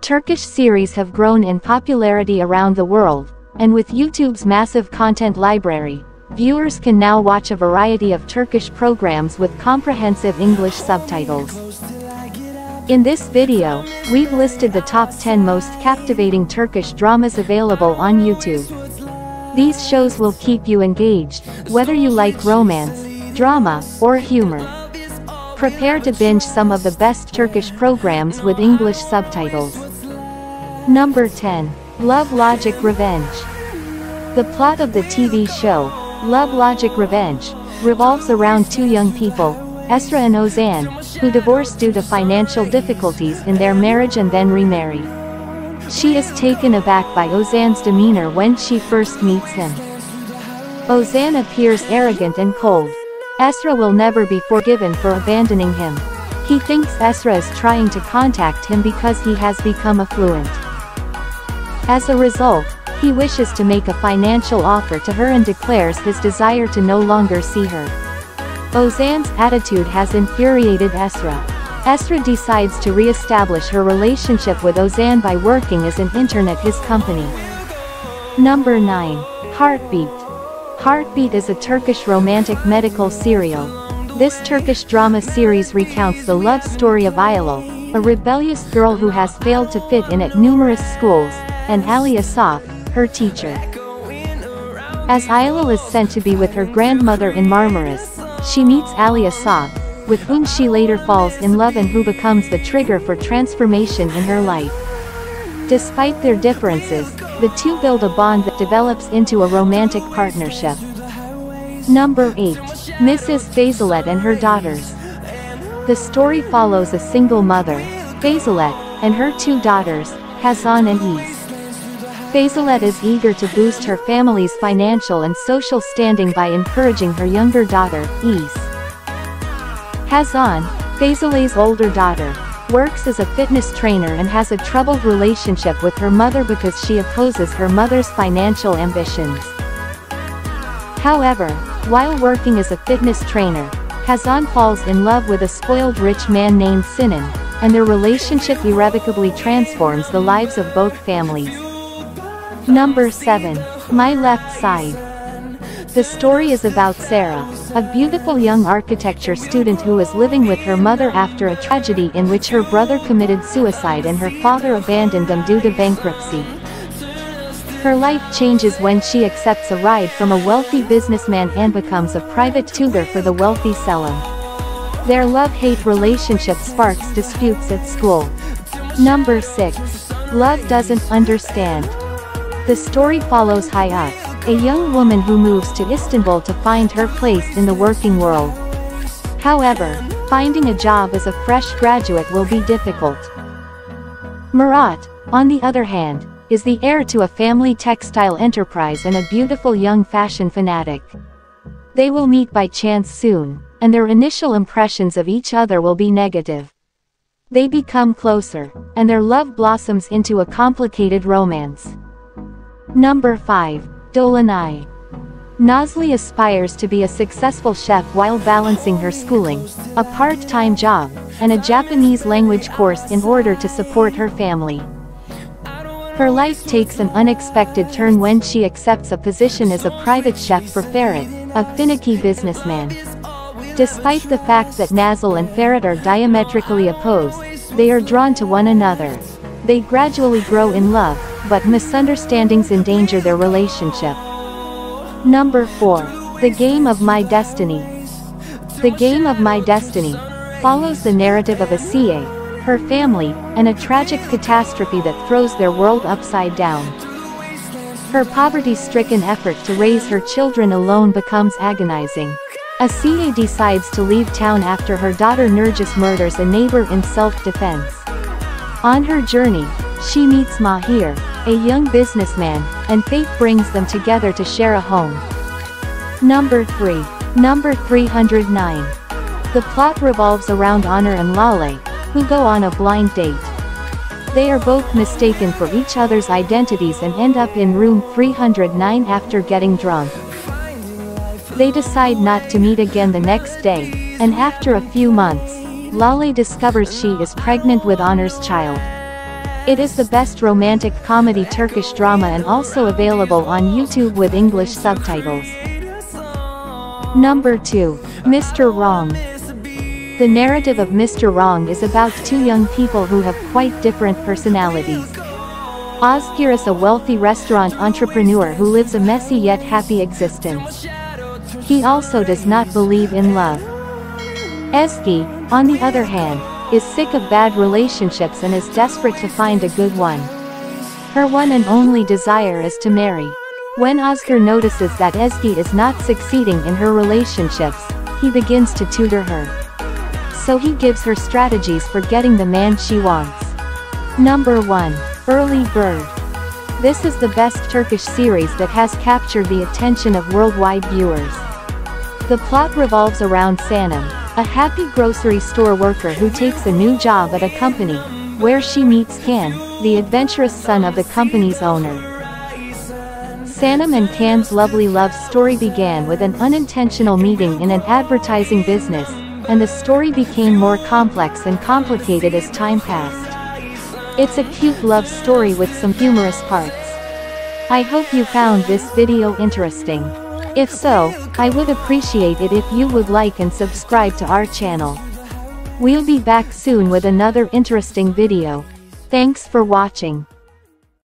Turkish series have grown in popularity around the world, and with YouTube's massive content library, viewers can now watch a variety of Turkish programs with comprehensive English subtitles. In this video, we've listed the top 10 most captivating Turkish dramas available on YouTube. These shows will keep you engaged, whether you like romance, drama, or humor. Prepare to binge some of the best Turkish programs with English subtitles. Number 10. Love Logic Revenge. The plot of the TV show, Love Logic Revenge, revolves around two young people, Esra and Ozan, who divorce due to financial difficulties in their marriage and then remarry. She is taken aback by Ozan's demeanor when she first meets him. Ozan appears arrogant and cold. Esra will never be forgiven for abandoning him. He thinks Esra is trying to contact him because he has become affluent. As a result, he wishes to make a financial offer to her and declares his desire to no longer see her. Ozan's attitude has infuriated Esra. Esra decides to re-establish her relationship with Ozan by working as an intern at his company. Number 9. Heartbeat. Heartbeat is a Turkish romantic medical serial. This Turkish drama series recounts the love story of Aylol, a rebellious girl who has failed to fit in at numerous schools, and Ali Asaf, her teacher. As Aylol is sent to be with her grandmother in Marmaris, she meets Ali Asaf, with whom she later falls in love and who becomes the trigger for transformation in her life. Despite their differences, the two build a bond that develops into a romantic partnership. Number 8. Mrs. Fazilet and Her Daughters. The story follows a single mother, Fazilet, and her two daughters, Hazan and Ease. Fazilet is eager to boost her family's financial and social standing by encouraging her younger daughter, Ease. Hazan, Fazilet's older daughter, works as a fitness trainer and has a troubled relationship with her mother because she opposes her mother's financial ambitions. However, while working as a fitness trainer, Hazan falls in love with a spoiled rich man named Sinan, and their relationship irrevocably transforms the lives of both families. Number 7. My Left Side. The story is about Sarah, a beautiful young architecture student who is living with her mother after a tragedy in which her brother committed suicide and her father abandoned them due to bankruptcy. Her life changes when she accepts a ride from a wealthy businessman and becomes a private tutor for the wealthy Selim. Their love-hate relationship sparks disputes at school. Number 6. Love Doesn't Understand. The story follows Hayat, a young woman who moves to Istanbul to find her place in the working world. However, finding a job as a fresh graduate will be difficult. Murat, on the other hand, is the heir to a family textile enterprise and a beautiful young fashion fanatic. They will meet by chance soon, and their initial impressions of each other will be negative. They become closer, and their love blossoms into a complicated romance. Number 5. Dolanai. Nazlı aspires to be a successful chef while balancing her schooling, a part-time job, and a Japanese language course in order to support her family. Her life takes an unexpected turn when she accepts a position as a private chef for Ferhat, a finicky businessman. Despite the fact that Nazlı and Ferhat are diametrically opposed, they are drawn to one another. They gradually grow in love, but misunderstandings endanger their relationship. Number 4. The Game of My Destiny. The Game of My Destiny follows the narrative of Asiye, her family, and a tragic catastrophe that throws their world upside down. Her poverty-stricken effort to raise her children alone becomes agonizing. Asiye decides to leave town after her daughter Nergis murders a neighbor in self-defense. On her journey, she meets Mahir, a young businessman, and fate brings them together to share a home. Number 3. Number 309. The plot revolves around Honor and Lale, who go on a blind date. They are both mistaken for each other's identities and end up in room 309 after getting drunk. They decide not to meet again the next day, and after a few months, Lale discovers she is pregnant with Honor's child. It is the best romantic comedy Turkish drama and also available on YouTube with English subtitles. Number 2. Mr. Wrong. The narrative of Mr. Wrong is about two young people who have quite different personalities. Ozgir is a wealthy restaurant entrepreneur who lives a messy yet happy existence. He also does not believe in love. Ezgi, on the other hand, is sick of bad relationships and is desperate to find a good one. Her one and only desire is to marry. When Ozgir notices that Ezgi is not succeeding in her relationships, he begins to tutor her. So he gives her strategies for getting the man she wants. Number 1. Early Bird. This is the best Turkish series that has captured the attention of worldwide viewers. The plot revolves around Sanam, a happy grocery store worker who takes a new job at a company, where she meets Kan, the adventurous son of the company's owner. Sanam and Kan's lovely love story began with an unintentional meeting in an advertising business, and the story became more complex and complicated as time passed. It's a cute love story with some humorous parts. I hope you found this video interesting. If so, I would appreciate it if you would like and subscribe to our channel. We'll be back soon with another interesting video. Thanks for watching.